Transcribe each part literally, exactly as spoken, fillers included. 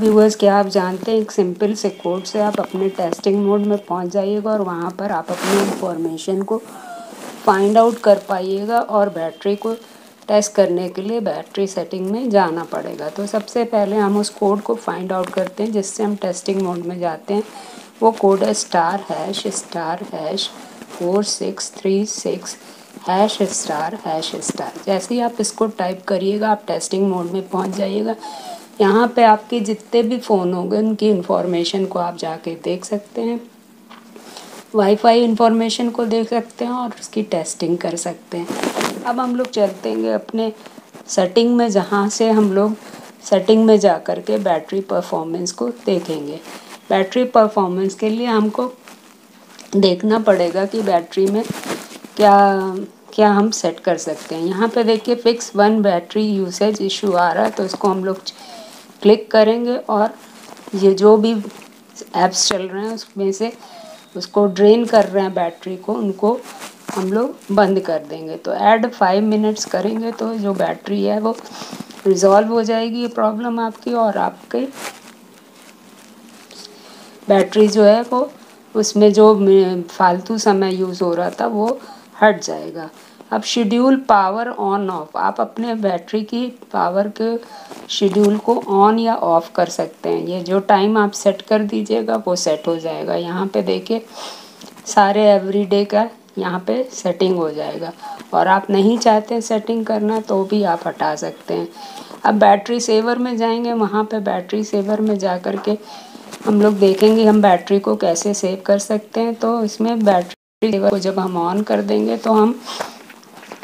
Viewers क्या आप जानते हैं, एक सिंपल से कोड से आप अपने टेस्टिंग मोड में पहुंच जाइएगा और वहां पर आप अपनी इंफॉर्मेशन को फाइंड आउट कर पाइएगा और बैटरी को टेस्ट करने के लिए बैटरी सेटिंग में जाना पड़ेगा। तो सबसे पहले हम उस कोड को फाइंड आउट करते हैं जिससे हम टेस्टिंग मोड में जाते हैं। वो कोड है star hash star hash four six three six hash star hash star. जैसे ही आप इसको टाइप करिएगा आप टेस्टिंग मोड में पहुँच जाइएगा। यहाँ पे आपके जितने भी फ़ोन होंगे उनकी इन्फॉर्मेशन को आप जाके देख सकते हैं, वाईफाई इन्फॉर्मेशन को देख सकते हैं और उसकी टेस्टिंग कर सकते हैं। अब हम लोग चलते हैं अपने सेटिंग में, जहाँ से हम लोग सेटिंग में जा कर के बैटरी परफॉर्मेंस को देखेंगे। बैटरी परफॉर्मेंस के लिए हमको देखना पड़ेगा कि बैटरी में क्या क्या हम सेट कर सकते हैं। यहाँ पे देखिए fix one battery usage issue आ रहा है, तो इसको हम लोग क्लिक करेंगे और ये जो भी ऐप्स चल रहे हैं उसमें से उसको ड्रेन कर रहे हैं बैटरी को, उनको हम लोग बंद कर देंगे। तो ऐड फाइव मिनट्स करेंगे तो जो बैटरी है वो रिजॉल्व हो जाएगी ये प्रॉब्लम आपकी, और आपके बैटरी जो है वो उसमें जो फालतू समय यूज़ हो रहा था वो हट जाएगा। अब शेड्यूल पावर ऑन ऑफ, आप अपने बैटरी की पावर के शेड्यूल को ऑन या ऑफ़ कर सकते हैं। ये जो टाइम आप सेट कर दीजिएगा वो सेट हो जाएगा। यहाँ पे देखिए सारे एवरीडे का यहाँ पे सेटिंग हो जाएगा, और आप नहीं चाहते सेटिंग करना तो भी आप हटा सकते हैं। अब बैटरी सेवर में जाएंगे, वहाँ पे बैटरी सेवर में जा कर के हम लोग देखेंगे हम बैटरी को कैसे सेव कर सकते हैं। तो इसमें बैटरी सेवर को जब हम ऑन कर देंगे तो हम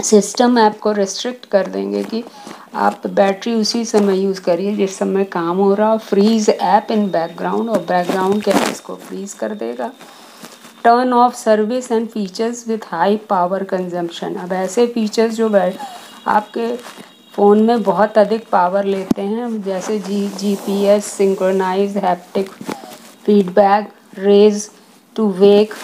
सिस्टम ऐप को रिस्ट्रिक्ट कर देंगे कि आप बैटरी उसी समय यूज़ करिए जिस समय काम हो रहा हो। फ्रीज़ ऐप इन बैकग्राउंड, और बैकग्राउंड के ऐप्स को फ्रीज़ कर देगा। Turn off service and features with high power consumption, अब ऐसे फीचर्स जो आपके फ़ोन में बहुत अधिक पावर लेते हैं जैसे G G P S synchronize haptic feedback raise to wake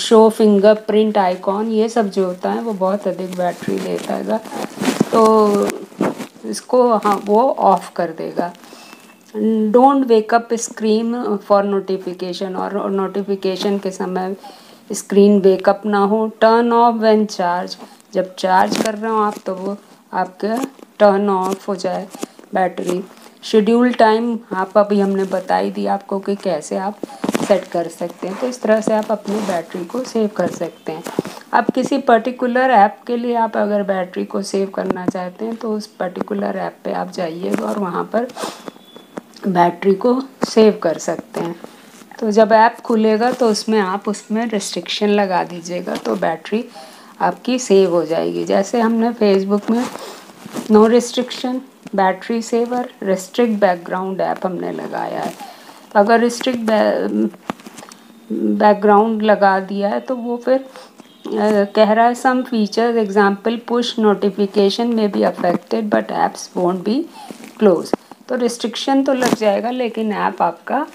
show fingerprint icon, ये सब जो होता है वो बहुत अधिक बैटरी लेता है, तो इसको हाँ वो ऑफ़ कर देगा। Don't wake up screen for notification, और नोटिफिकेशन के समय स्क्रीन वेकअप ना हो। टर्न ऑफ व्हेन चार्ज, जब चार्ज कर रहे हो आप तो वो आपके टर्न ऑफ हो जाए बैटरी। शेड्यूल टाइम आप अभी हमने बता ही दी आपको कि कैसे आप सेट कर सकते हैं। तो इस तरह से आप अपनी बैटरी को सेव कर सकते हैं। अब किसी पर्टिकुलर ऐप के लिए आप अगर बैटरी को सेव करना चाहते हैं तो उस पर्टिकुलर ऐप पे आप जाइएगा और वहाँ पर बैटरी को सेव कर सकते हैं। तो जब ऐप खुलेगा तो उसमें आप उसमें रिस्ट्रिक्शन लगा दीजिएगा तो बैटरी आपकी सेव हो जाएगी। जैसे हमने फेसबुक में no restriction battery saver restrict background app हमने लगाया है, अगर रिस्ट्रिक्ट बैकग्राउंड लगा दिया है तो वो फिर कह रहा है some features example push notification में be affected but apps won't be close, तो रिस्ट्रिक्शन तो लग जाएगा लेकिन ऐप आपका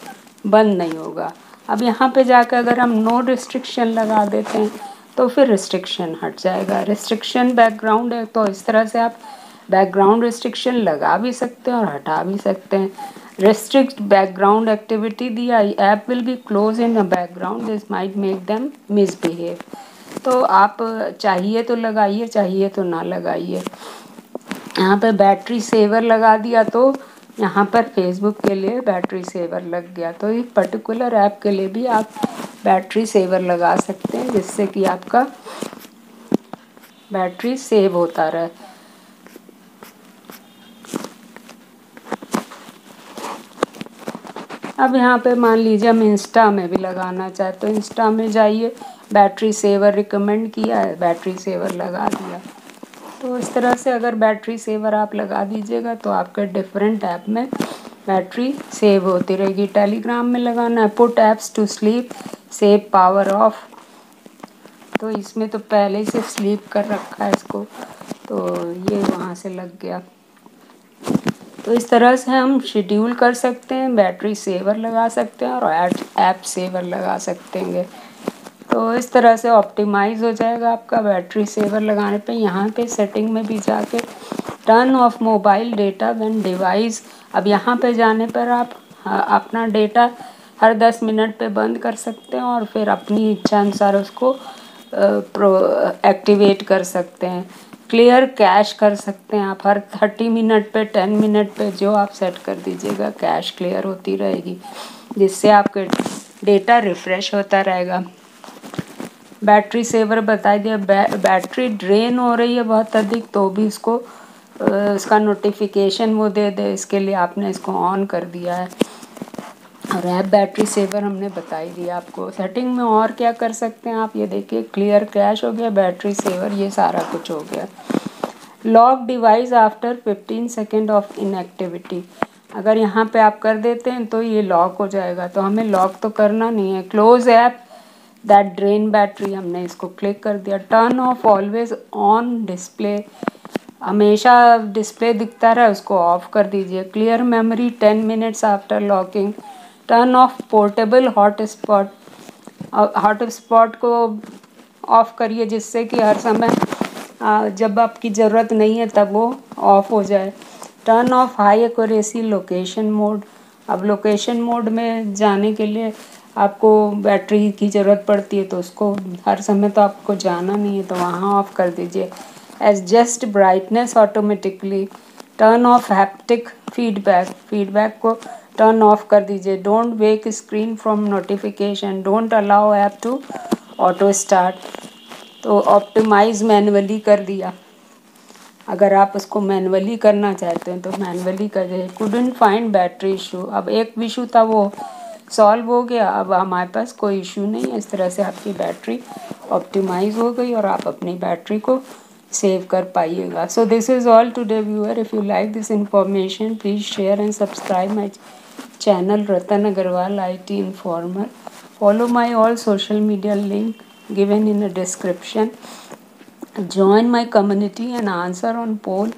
बंद नहीं होगा। अब यहाँ पे जाकर अगर हम नो रिस्ट्रिक्शन लगा देते हैं तो फिर रिस्ट्रिक्शन हट जाएगा। रिस्ट्रिक्शन बैकग्राउंड है, तो इस तरह से आप बैकग्राउंड रिस्ट्रिक्शन लगा भी सकते हैं और हटा भी सकते हैं। Restrict background activity, the app will be closed in the background, this might make them misbehave। तो आप चाहिए तो लगाइए चाहिए तो ना लगाइए। यहाँ पर बैटरी सेवर लगा दिया तो यहाँ पर Facebook के लिए बैटरी सेवर लग गया, तो एक पर्टिकुलर ऐप के लिए भी आप बैटरी सेवर लगा सकते हैं जिससे कि आपका बैटरी सेव होता रहे। अब यहाँ पे मान लीजिए हम इंस्टा में भी लगाना चाहते हो, इंस्टा में जाइए बैटरी सेवर रिकमेंड किया है बैटरी सेवर लगा दिया। तो इस तरह से अगर बैटरी सेवर आप लगा दीजिएगा तो आपके डिफरेंट ऐप में बैटरी सेव होती रहेगी। टेलीग्राम में लगाना है put apps to sleep save power off, तो इसमें तो पहले से स्लीप कर रखा है इसको, तो ये वहाँ से लग गया। तो इस तरह से हम शेड्यूल कर सकते हैं, बैटरी सेवर लगा सकते हैं और ऐड ऐप सेवर लगा सकते हैं। तो इस तरह से ऑप्टिमाइज़ हो जाएगा आपका बैटरी सेवर लगाने पे। यहाँ पे सेटिंग में भी जाके turn off mobile data when device. अब यहाँ पे जाने पर आप अपना डेटा हर दस मिनट पे बंद कर सकते हैं और फिर अपनी इच्छा अनुसार उसको एक्टिवेट कर सकते हैं। क्लियर कैश कर सकते हैं आप, हर थर्टी मिनट पे टेन मिनट पे जो आप सेट कर दीजिएगा कैश क्लियर होती रहेगी, जिससे आपके डेटा रिफ़्रेश होता रहेगा। बैटरी सेवर बता दिया, बै, बैटरी ड्रेन हो रही है बहुत अधिक तो भी इसको इसका नोटिफिकेशन वो दे दे, इसके लिए आपने इसको ऑन कर दिया है। और ऐप बैटरी सेवर हमने बता ही दिया आपको। सेटिंग में और क्या कर सकते हैं आप ये देखिए, क्लियर कैश हो गया, बैटरी सेवर, ये सारा कुछ हो गया। Lock device after fifteen second of inactivity, अगर यहाँ पे आप कर देते हैं तो ये लॉक हो जाएगा, तो हमें लॉक तो करना नहीं है। Close app that drain battery, हमने इसको क्लिक कर दिया। Turn off always on display, हमेशा डिस्प्ले दिखता रहा उसको ऑफ कर दीजिए। Clear memory ten minutes after locking. Turn off portable hotspot, hotspot को ऑफ़ करिए जिससे कि हर समय जब आपकी ज़रूरत नहीं है तब वो ऑफ हो जाए। Turn off high accuracy location mode, अब लोकेशन मोड में जाने के लिए आपको बैटरी की ज़रूरत पड़ती है तो उसको हर समय तो आपको जाना नहीं है तो वहाँ ऑफ कर दीजिए। Adjust brightness automatically. Turn off haptic feedback, feedback को टर्न ऑफ कर दीजिए। Don't wake screen from notification, don't allow app to auto start, तो ऑप्टिमाइज़ मैनुअली कर दिया। अगर आप उसको मैनुअली करना चाहते हैं तो मैनुअली कर दीजिए। कुडंट फाइंड बैटरी इशू, अब एक इशू था वो सॉल्व हो गया, अब हमारे पास कोई इशू नहीं है। इस तरह से आपकी बैटरी ऑप्टिमाइज़ हो गई और आप अपनी बैटरी को सेव कर पाइएगा। So this is all today viewer. If you like this information please share and subscribe my channel Ratan Agarwal IT informer. Follow my all social media link given in a description. Join my community and answer on poll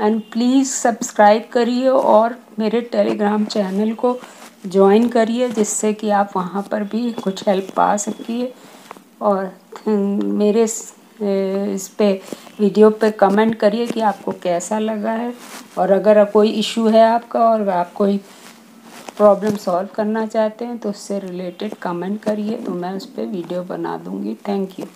and please subscribe करिए और मेरे Telegram channel को join करिए जिससे कि आप वहाँ पर भी कुछ हेल्प पा सकिए। और मेरे इस पर वीडियो पे कमेंट करिए कि आपको कैसा लगा है, और अगर कोई इशू है आपका और आप कोई प्रॉब्लम सॉल्व करना चाहते हैं तो उससे रिलेटेड कमेंट करिए तो मैं उस पर वीडियो बना दूँगी। Thank you.